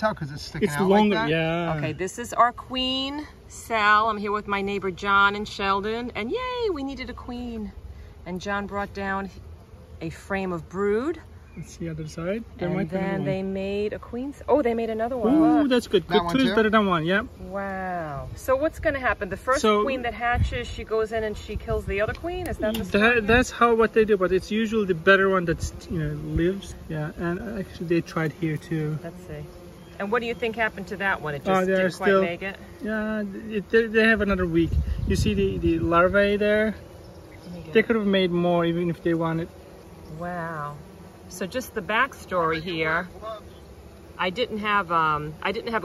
tell because it's sticking out longer, like that. Yeah. Okay, this is our queen, Sal. I'm here with my neighbor John and Sheldon. And yay, we needed a queen. And John brought down a frame of brood. It's the other side. And then they made a queen's. Oh, they made another one. Oh, that's good. That good is better than one, yeah. Wow. So what's going to happen? The first queen that hatches, she goes in and she kills the other queen? Is that the story? That's how what they do, but it's usually the better one that lives. Yeah, and actually they tried here too. Let's see. And what do you think happened to that one? It just didn't quite make it? Yeah, they have another week. You see the larvae there? They could have made more even if they wanted. Wow. So just the backstory here, I didn't have a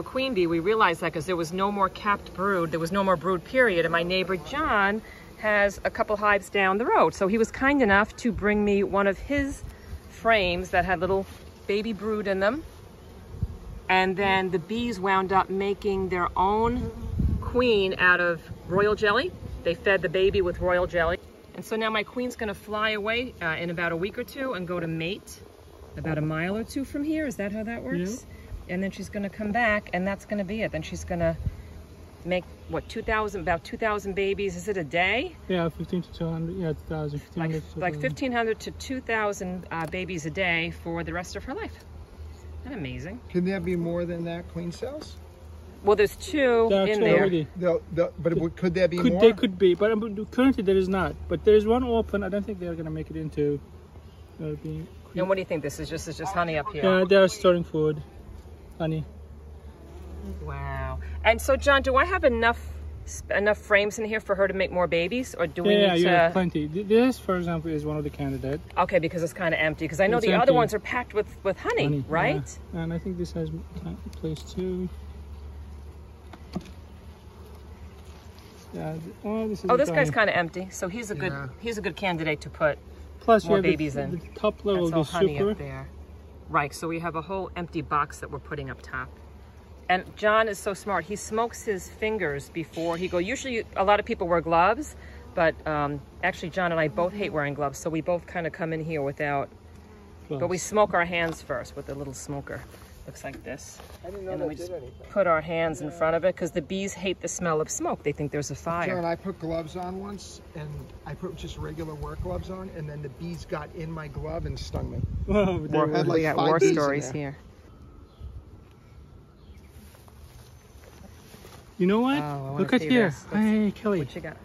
queen bee. We realized that because there was no more capped brood. There was no more brood period. And my neighbor John has a couple hives down the road. So he was kind enough to bring me one of his frames that had little baby brood in them. And then the bees wound up making their own queen out of royal jelly. They fed the baby with royal jelly. And so now my queen's gonna fly away in about a week or two and go to mate about a mile or two from here. Is that how that works? Yeah. And then she's gonna come back and that's gonna be it. Then she's gonna make, what, 2,000, about 2,000 babies. Is it a day? Yeah, 15 to 200, yeah, 2,000. Like 1,500 to 2,000 babies a day for the rest of her life. Isn't that amazing? Can there be more than that queen cells? Well, there's two in there. But could there be more? They could be, but currently there is not. But there is one open. I don't think they're going to make it into being... And what do you think? This is just honey up here. Yeah, they are storing food, honey. Wow. And so, John, do I have enough frames in here for her to make more babies, or do we need to... Yeah, plenty. This, for example, is one of the candidates. Okay, because it's kind of empty, because I know the other ones are packed with honey, right? Yeah. And I think this has a place too. Yeah. Oh, this guy's kind of empty, so he's a good candidate to put more babies in. The top level is honey up there, right? So we have a whole empty box that we're putting up top. And John is so smart; he smokes his fingers before he goes. Usually, a lot of people wear gloves, but actually, John and I both hate wearing gloves, so we both kind of come in here without. Gloves. But we smoke our hands first with a little smoker. Looks like this. I didn't know and then we just put our hands in front of it because the bees hate the smell of smoke. They think there's a fire. John, I put gloves on once, and I put just regular work gloves on, and then the bees got in my glove and stung me. Whoa, we got war stories here. You know what? Look at here. Hey, Kelly. What you got?